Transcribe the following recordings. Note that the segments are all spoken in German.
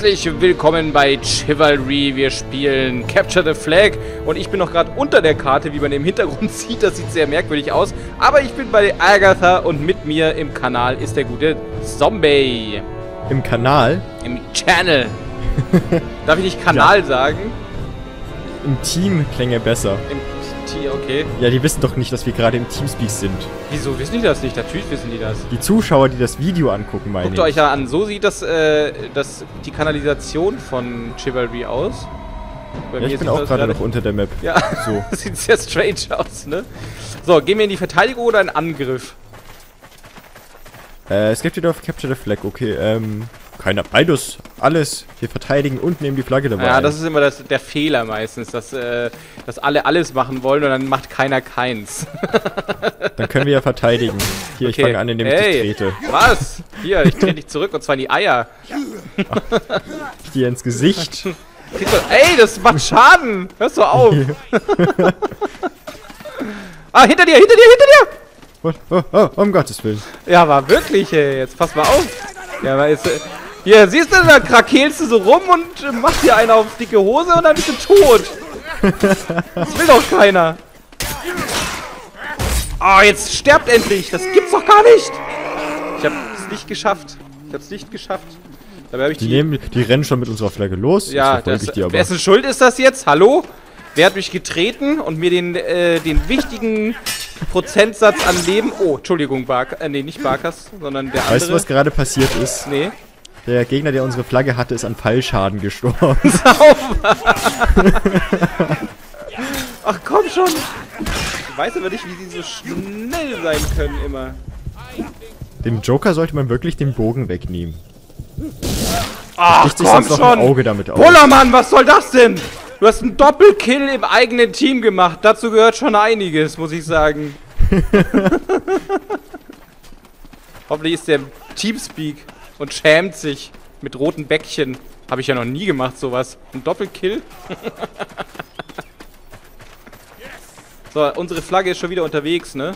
Herzlich willkommen bei Chivalry. Wir spielen Capture the Flag und ich bin noch gerade unter der Karte, wie man im Hintergrund sieht. Das sieht sehr merkwürdig aus, aber ich bin bei Agatha und mit mir im Kanal ist der gute Zombie. Im Kanal? Im Channel. Darf ich nicht Kanal sagen? Im Team klänge besser. Im Team, okay. Ja, die wissen doch nicht, dass wir gerade im Teamspeak sind. Wieso wissen die das nicht? Natürlich wissen die das. Die Zuschauer, die das Video angucken, meine ich. Guckt euch ja an. So sieht das, die Kanalisation von Chivalry aus. Ja, ich bin auch gerade noch unter der Map. Ja, so. Das sieht sehr strange aus, ne? So, gehen wir in die Verteidigung oder in Angriff? Es gibt wieder auf Capture the Flag, okay. Keiner, beides, alles. Wir verteidigen und nehmen die Flagge dabei. Ja, das ist immer der Fehler meistens, dass alle alles machen wollen und dann macht keiner keins. Dann können wir ja verteidigen. Hier, okay. Ich fange an, indem ich dich trete. Was? Hier, ich trete dich zurück und zwar in die Eier. Ach, ich dir ins Gesicht. Ey, das macht Schaden! Hörst du auf! Ah, hinter dir, hinter dir, hinter dir! Oh, um Gottes Willen. Ja, aber wirklich, ey. Jetzt pass mal auf. Ja, aber jetzt... Hier, siehst du, da krakelst du so rum und machst dir einen auf dicke Hose und dann bist du tot. Das will doch keiner. Oh, jetzt sterbt endlich. Das gibt's doch gar nicht. Ich hab's nicht geschafft. Ich hab's nicht geschafft. Dabei hab ich die rennen schon mit unserer Flagge los. Ja, wessen Schuld ist das jetzt? Hallo? Wer hat mich getreten und mir den wichtigen Prozentsatz an Leben... Oh, Entschuldigung, Barkas. Nee, nicht Barkas, sondern der andere. Weißt du, was gerade passiert ist? Nee. Der Gegner, der unsere Flagge hatte, ist an Fallschaden gestorben. Sauber! Ach komm schon! Ich weiß aber nicht, wie sie so schnell sein können immer. Dem Joker sollte man wirklich den Bogen wegnehmen. Ach komm schon! Ein Auge damit auf. Bullermann, was soll das denn? Du hast einen Doppelkill im eigenen Team gemacht. Dazu gehört schon einiges, muss ich sagen. Hoffentlich ist der Teamspeak... Und schämt sich mit roten Bäckchen. Habe ich ja noch nie gemacht, sowas. Ein Doppelkill. So, unsere Flagge ist schon wieder unterwegs, ne?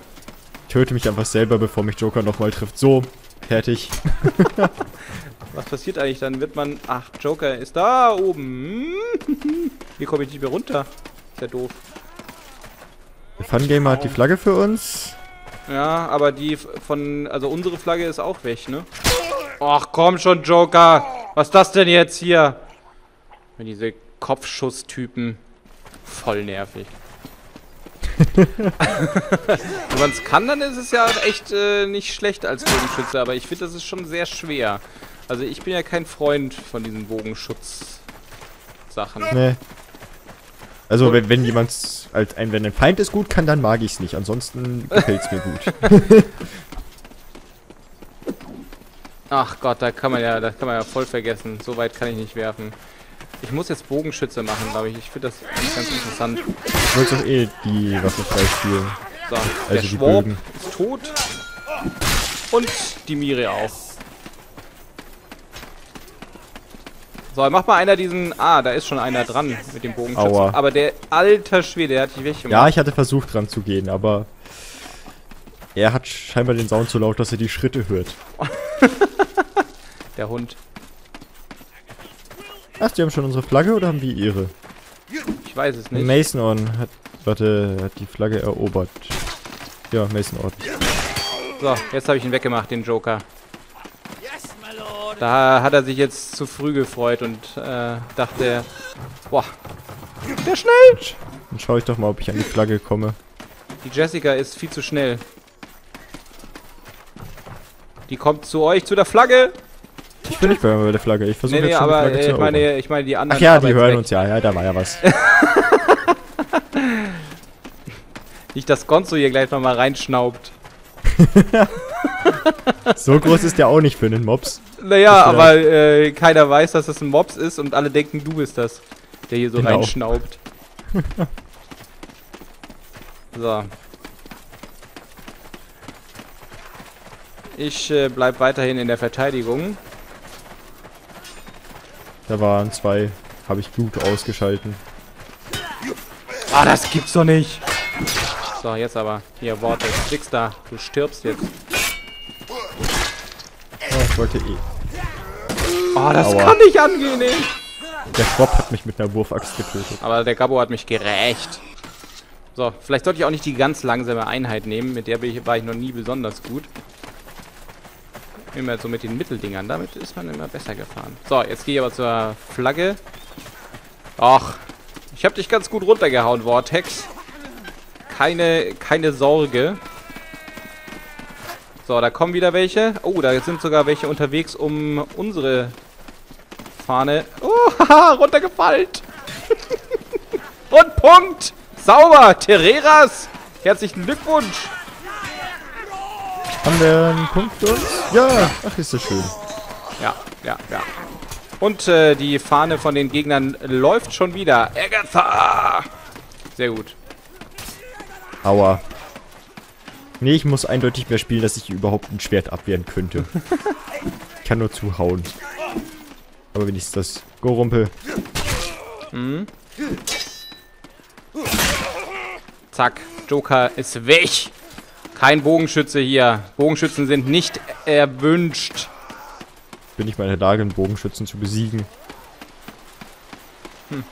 Ich töte mich einfach selber, bevor mich Joker nochmal trifft. So, fertig. Was passiert eigentlich dann? Wird man... Ach, Joker ist da oben. Hier komme ich nicht mehr runter. Ist ja doof. Der Fun-Gamer hat die Flagge für uns. Ja, aber die von... Also unsere Flagge ist auch weg, ne? Ach komm schon, Joker! Was ist das denn jetzt hier? Diese Kopfschusstypen. Voll nervig. Wenn man es kann, dann ist es ja echt nicht schlecht als Bogenschütze, aber ich finde, das ist schon sehr schwer. Also ich bin ja kein Freund von diesen Bogenschutz-Sachen. Nee. Also wenn jemand als wenn ein Feind es gut kann, dann mag ich es nicht. Ansonsten gefällt es mir gut. Ach Gott, da kann man ja voll vergessen. So weit kann ich nicht werfen. Ich muss jetzt Bogenschütze machen, glaube ich. Ich finde das ganz interessant. Ich wollte doch eh die Waffe freispielen. So, also der Schwab ist tot. Und die Miri auch. So, mach mal einer diesen... Ah, da ist schon einer dran mit dem Bogenschütze. Aua. Aber der alter Schwede, der hat dich weggemacht. Ja, ich hatte versucht dran zu gehen, aber... Er hat scheinbar den Sound so laut, dass er die Schritte hört. Der Hund. Ach, die haben schon unsere Flagge oder haben wir ihre? Ich weiß es nicht. Mason Orn hat die Flagge erobert. Ja, Mason Orn. So, jetzt habe ich ihn weggemacht, den Joker. Da hat er sich jetzt zu früh gefreut und dachte, boah, der schnell. Dann schaue ich doch mal, ob ich an die Flagge komme. Die Jessica ist viel zu schnell. Die kommt zu euch, zu der Flagge. Ich bin nicht bei der Flagge, ich versuche jetzt schon die Flagge zu erobern. Ich meine die anderen... Ach ja, die hören uns, ja, da war ja was. Nicht, dass Gonzo hier gleich nochmal reinschnaubt. So groß ist der auch nicht für einen Mops. Naja, aber keiner weiß, dass das ein Mops ist und alle denken, du bist das, der hier so reinschnaubt. So. Ich bleib weiterhin in der Verteidigung. Da waren zwei. Habe ich Blut ausgeschalten. Ah, das gibt's doch nicht. So, jetzt aber. Hier, Vortex. Nix da. Du stirbst jetzt. Oh, ich wollte eh. Oh, Oh, das kann nicht angehen, ey. Der Schwab hat mich mit einer Wurfaxt getötet. Aber der Gabo hat mich gerächt. So, vielleicht sollte ich auch nicht die ganz langsame Einheit nehmen. Mit der war ich noch nie besonders gut. Immer so mit den Mitteldingern. Damit ist man immer besser gefahren. So, jetzt gehe ich aber zur Flagge. Och, ich habe dich ganz gut runtergehauen, Vortex. Keine Sorge. So, da kommen wieder welche. Oh, da sind sogar welche unterwegs, um unsere Fahne... Oh, haha, runtergefallen. Und Punkt. Sauber, Tereras. Herzlichen Glückwunsch. Haben wir einen Punkt für uns? Ja, ach, ist das schön. Ja, ja, ja. Und die Fahne von den Gegnern läuft schon wieder. Agatha! Sehr gut. Aua. Nee, ich muss eindeutig mehr spielen, dass ich überhaupt ein Schwert abwehren könnte. Ich kann nur zuhauen. Aber wenigstens das. Go, Rumpel. Mhm. Zack. Joker ist weg. Kein Bogenschütze hier. Bogenschützen sind nicht erwünscht. Bin ich mal in der Lage, einen Bogenschützen zu besiegen? Hm.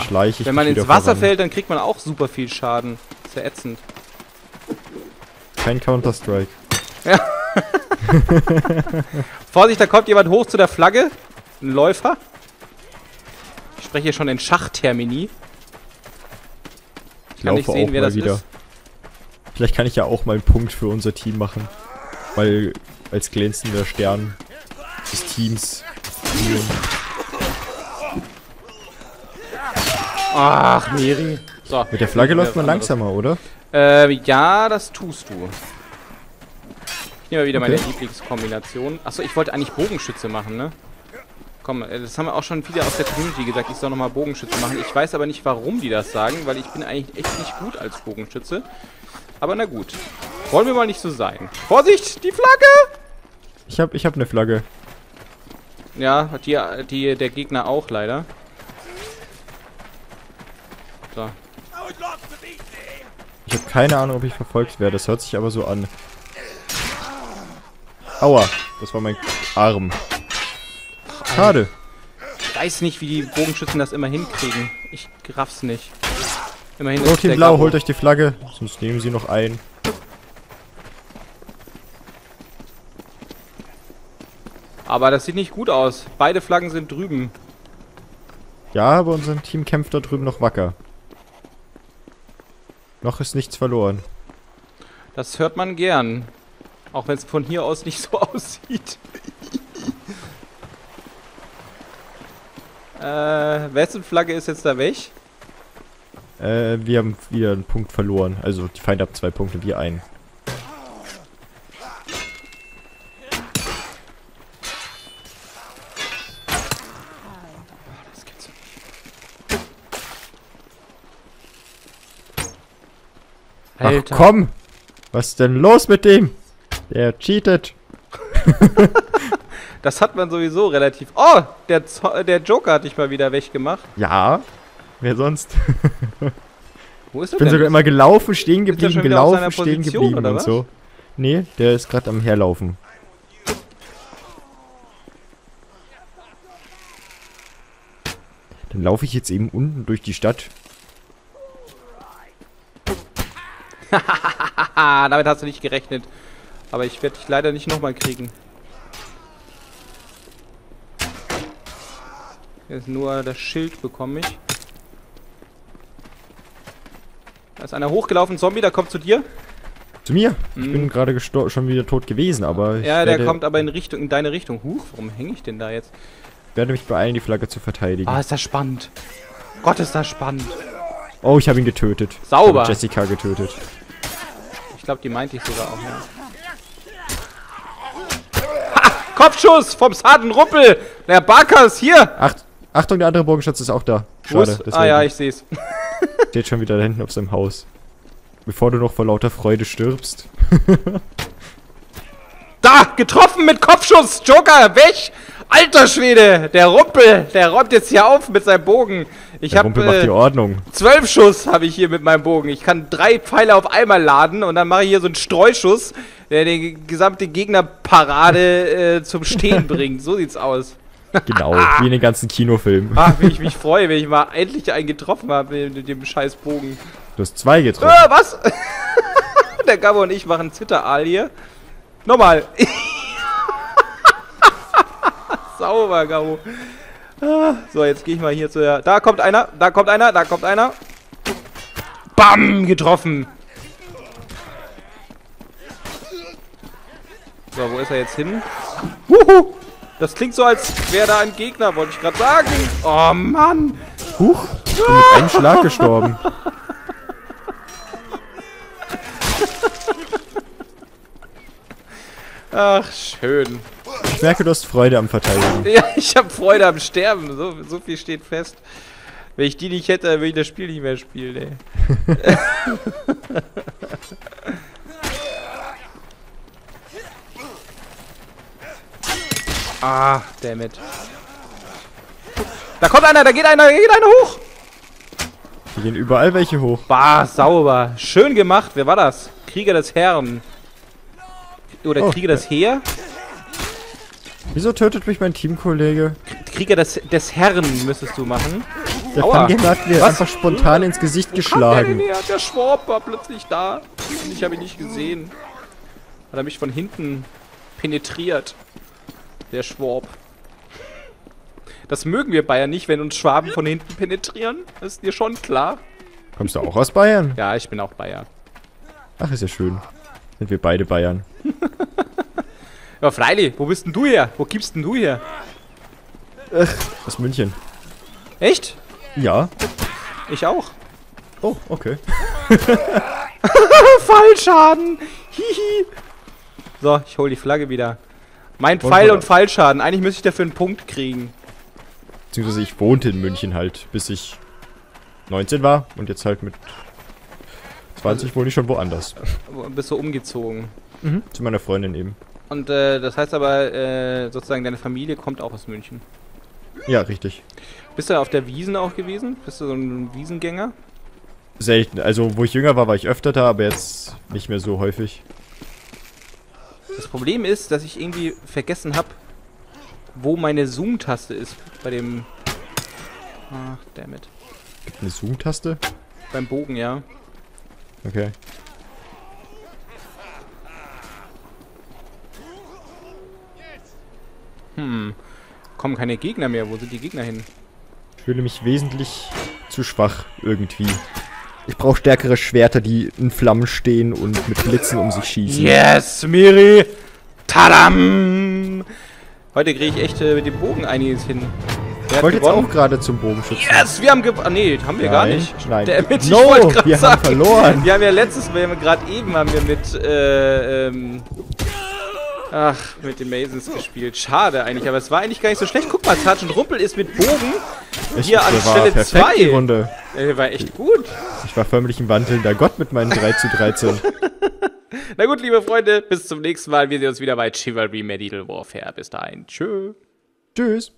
Schleiche ich. Wenn man ins Wasser fällt, dann kriegt man auch super viel Schaden. Ist ja ätzend. Kein Counter-Strike. Ja. Vorsicht, da kommt jemand hoch zu der Flagge. Ein Läufer. Ich spreche hier schon in Schachtermini. Ich kann nicht sehen, wer das ist. Vielleicht kann ich ja auch mal einen Punkt für unser Team machen. Weil als glänzender Stern des Teams. Ach, Miri. So, mit der Flagge läuft man langsamer, oder? Ja, das tust du. Ich nehme mal wieder meine Lieblingskombination. Achso, ich wollte eigentlich Bogenschütze machen, ne? Komm, das haben wir auch schon viele aus der Community gesagt, ich soll nochmal Bogenschütze machen. Ich weiß aber nicht, warum die das sagen, weil ich bin eigentlich echt nicht gut als Bogenschütze. Aber na gut. Wollen wir mal nicht so sein. Vorsicht, die Flagge! Ich hab eine Flagge. Ja, hat der Gegner auch leider. So. Ich habe keine Ahnung, ob ich verfolgt werde. Das hört sich aber so an. Aua, das war mein Arm. Schade. Ich weiß nicht, wie die Bogenschützen das immer hinkriegen. Ich raff's nicht. Immerhin. So, Team Blau, holt euch die Flagge. Sonst nehmen sie noch ein. Aber das sieht nicht gut aus. Beide Flaggen sind drüben. Ja, aber unser Team kämpft da drüben noch wacker. Noch ist nichts verloren. Das hört man gern. Auch wenn es von hier aus nicht so aussieht. Wessen Flagge ist jetzt da weg? Wir haben wieder einen Punkt verloren. Also die Feinde haben 2 Punkte, wir einen. Alter. Ach komm! Was ist denn los mit dem? Der cheatet. Das hat man sowieso relativ... Oh! Der Joker hat dich mal wieder weggemacht. Ja. Wer sonst? Wo ist er denn? Ich bin sogar immer gelaufen, stehen geblieben, gelaufen, stehen geblieben und so. Nee, der ist gerade am Herlaufen. Dann laufe ich jetzt eben unten durch die Stadt. Hahaha, damit hast du nicht gerechnet. Aber ich werde dich leider nicht nochmal kriegen. Jetzt nur das Schild bekomme ich. Da ist einer hochgelaufen, Zombie, der kommt zu dir. Zu mir? Mhm. Ich bin gerade schon wieder tot gewesen, aber... Ja, der kommt aber in deine Richtung. Huch, warum hänge ich denn da jetzt? Ich werde mich beeilen, die Flagge zu verteidigen. Ah, ist das spannend. Gott, ist das spannend. Oh, ich habe ihn getötet. Sauber. Ich hab Jessica getötet. Ich glaube, die meinte ich sogar auch, ja. Ha! Kopfschuss vom SgtRumpel! Der Barkas hier! Achtung, der andere Bogenschütz ist auch da. Schade. Ah ja, ich sehe es. Steht schon wieder da hinten auf seinem Haus. Bevor du noch vor lauter Freude stirbst. Da! Getroffen mit Kopfschuss! Joker, weg! Alter Schwede! Der Rumpel! Der räumt jetzt hier auf mit seinem Bogen. Ich habe 12 Schuss habe ich hier mit meinem Bogen. Ich kann 3 Pfeile auf einmal laden und dann mache ich hier so einen Streuschuss, der die gesamte Gegnerparade zum Stehen bringt. So sieht's aus. Genau, wie in den ganzen Kinofilmen. Ach, wie ich mich freue, wenn ich mal endlich einen getroffen habe mit dem scheiß Bogen. Du hast 2 getroffen. Was? Der Gabo und ich machen Zitteraal hier. Nochmal. Sauber, Gabo. So, jetzt gehe ich mal hier zu der... Da kommt einer, da kommt einer, da kommt einer. Bam, getroffen. So, wo ist er jetzt hin? Huhu. Das klingt so, als wäre da ein Gegner, wollte ich gerade sagen. Oh, Mann. Huch, ich bin mit einem Schlag gestorben. Ach, schön. Ich merke, du hast Freude am Verteidigen. Ja, ich habe Freude am Sterben. So viel steht fest. Wenn ich die nicht hätte, würde ich das Spiel nicht mehr spielen, ey. Ah, dammit. Da kommt einer, da geht einer, hoch. Hier gehen überall welche hoch. Bah, sauber. Schön gemacht. Wer war das? Krieger des Herrn. Oder Krieger des Heer? Wieso tötet mich mein Teamkollege? Krieger des Herrn müsstest du machen. Der Pannier hat mir einfach spontan ins Gesicht geschlagen. Der Schwab war plötzlich da. Und ich habe ihn nicht gesehen. Hat er mich von hinten penetriert. Der Schwab. Das mögen wir Bayern nicht, wenn uns Schwaben von hinten penetrieren. Das ist dir schon klar. Kommst du auch aus Bayern? Ja, ich bin auch Bayer. Ach, ist ja schön. Sind wir beide Bayern. Ja, Freili, wo bist denn du her? Wo gibst denn du her? Aus München. Echt? Ja. Ich auch. Oh, okay. Fallschaden! Hihi! So, ich hole die Flagge wieder. Mein Pfeil und Fallschaden. Eigentlich müsste ich dafür einen Punkt kriegen. Beziehungsweise ich wohnte in München halt, bis ich 19 war. Und jetzt halt mit 20 wohne ich schon woanders. Bist du umgezogen? Mhm. Zu meiner Freundin eben. Und das heißt aber, sozusagen, deine Familie kommt auch aus München. Ja, richtig. Bist du auf der Wiesn auch gewesen? Bist du so ein Wiesngänger? Selten. Also, wo ich jünger war, war ich öfter da, aber jetzt nicht mehr so häufig. Das Problem ist, dass ich irgendwie vergessen habe, wo meine Zoom-Taste ist. Bei dem... Ach, dammit. Gibt eine Zoom-Taste? Beim Bogen, ja. Okay. Hm, kommen keine Gegner mehr. Wo sind die Gegner hin? Ich fühle mich wesentlich zu schwach irgendwie. Ich brauche stärkere Schwerter, die in Flammen stehen und mit Blitzen um sich schießen. Yes, Miri! Tadam! Heute kriege ich echt mit dem Bogen einiges hin. Ich wollte jetzt auch gerade zum Bogenschützen. Yes, wir haben gewonnen. Ah, nee, haben wir gar nicht. Nein, wir haben verloren. Wir haben ja letztes Mal, gerade eben haben wir mit, ach, mit den Masons gespielt. Schade eigentlich, aber es war eigentlich gar nicht so schlecht. Guck mal, SgtRumpel ist mit Bogen hier an Stelle 2. Die Runde. War echt gut. Ich war förmlich ein wandelnder Gott mit meinen 3:13. Na gut, liebe Freunde, bis zum nächsten Mal. Wir sehen uns wieder bei Chivalry Medieval Warfare. Bis dahin. Tschö. Tschüss.